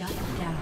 Shut down.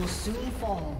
Will soon fall.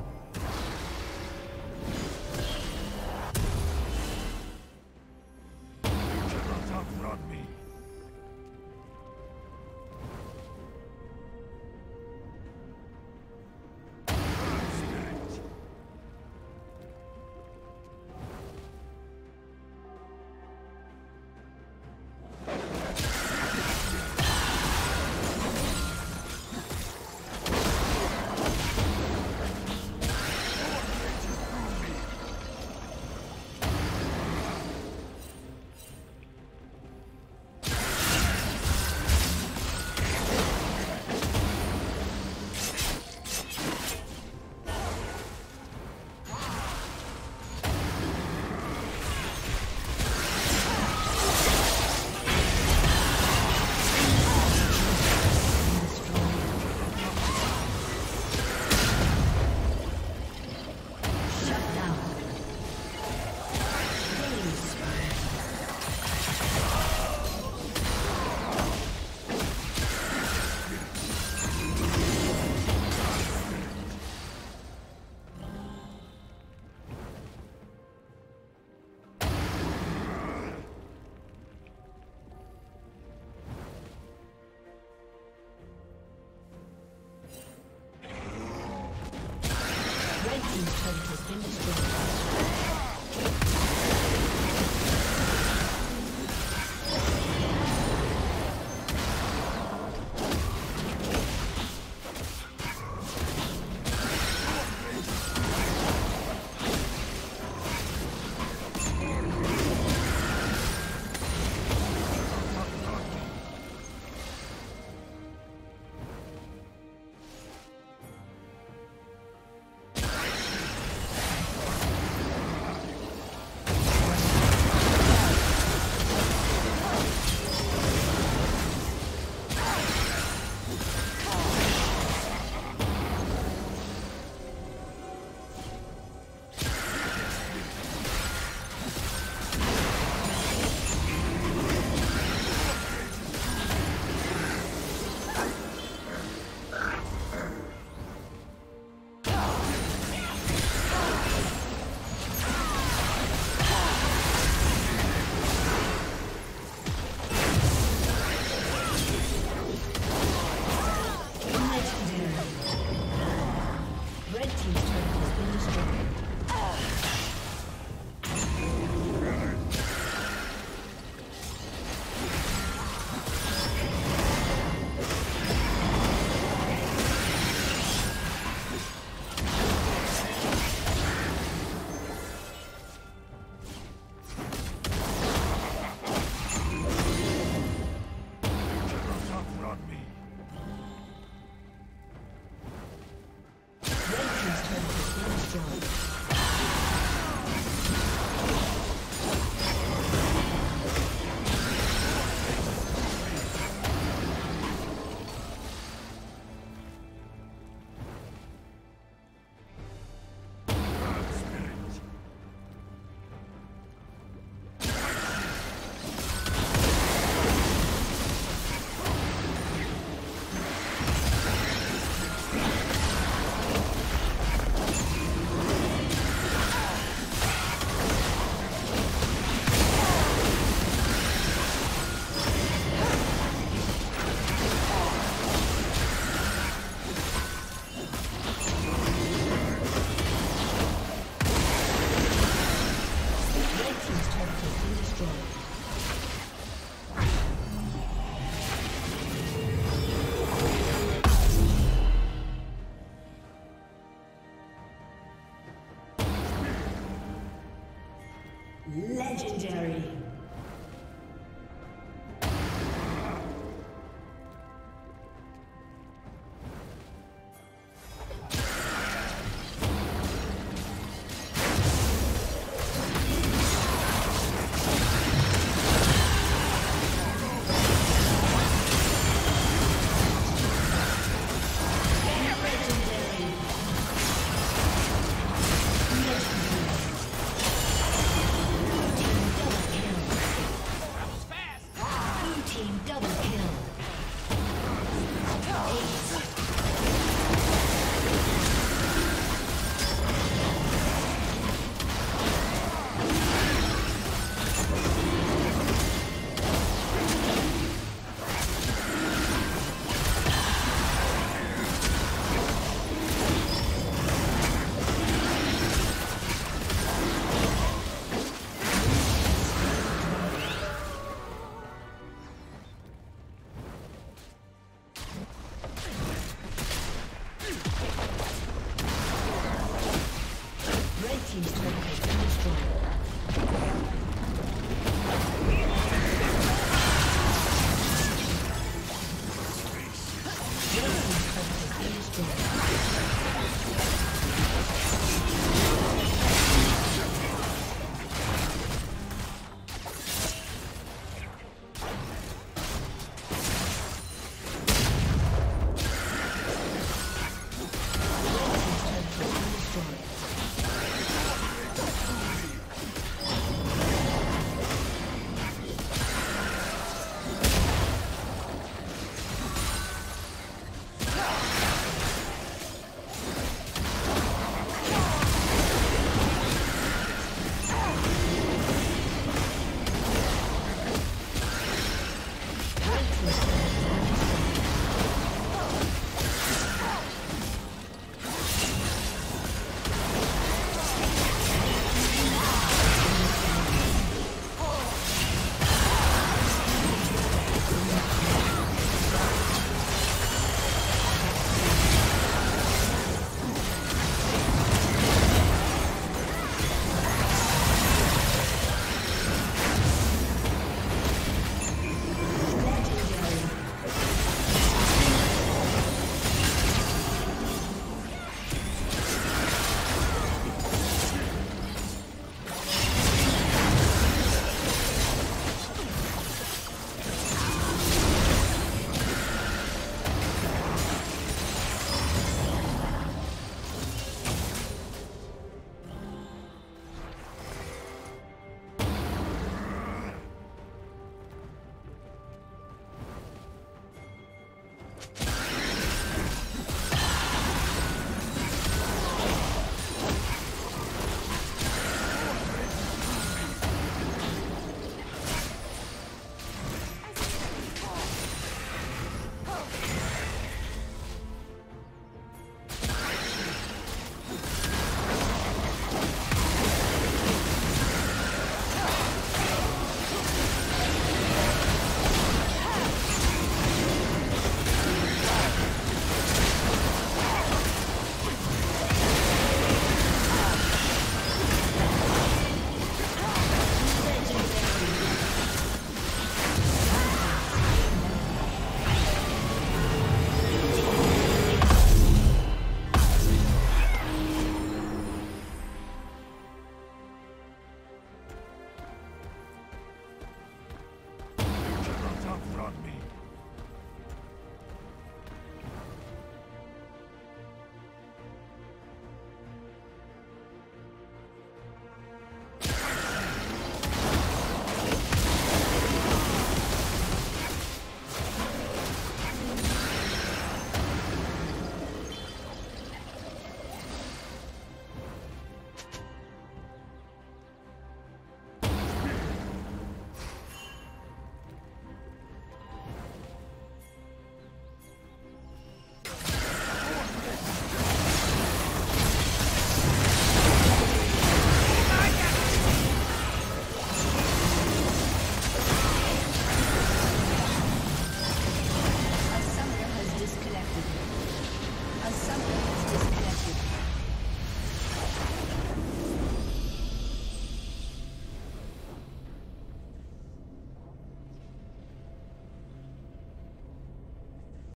Legendary.